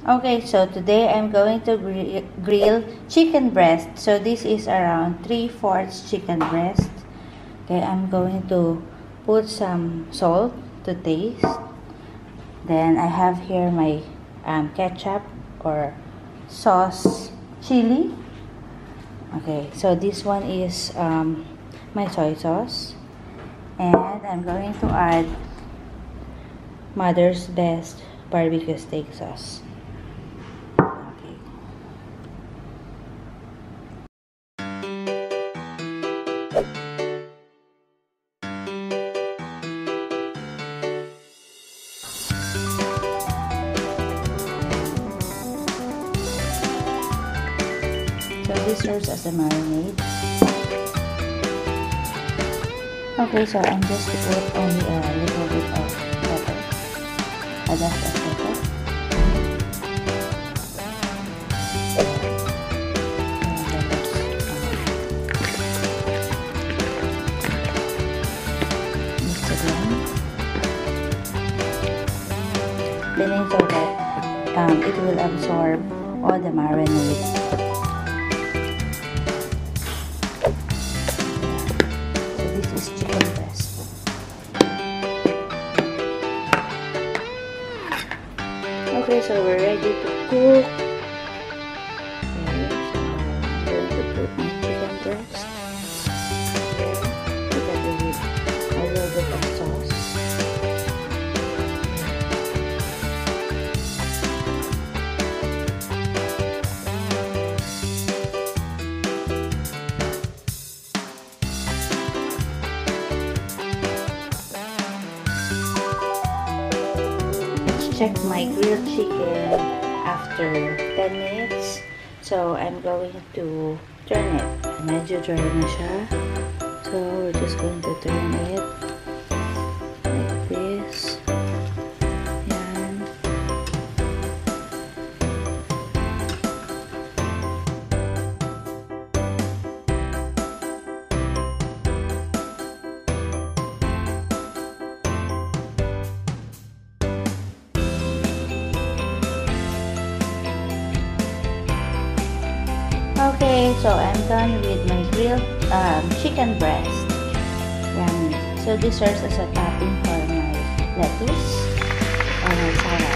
Okay, so today I'm going to grill chicken breast. So this is around 3/4 chicken breast. Okay, I'm going to put some salt to taste. Then I have here my ketchup or sauce chili. Okay, so this one is my soy sauce, and I'm going to add Mother's Best Barbecue Steak Sauce. So this serves as a marinade. Okay, so I'm just to put only a little bit of pepper, a dash of pepper. Mix again. Then so that it will absorb all the marinade. Okay, so we're ready to cook. Okay, so I'm going to put my chicken breast. Together with a little bit of sauce. Check my grilled chicken after 10 minutes. So I'm going to turn it. Medyo dry na siya. So we're just going to turn it like this. Ayan. Okay, so I'm done with my grilled chicken breast. Yummy. So this serves as a topping for my lettuce or my salad.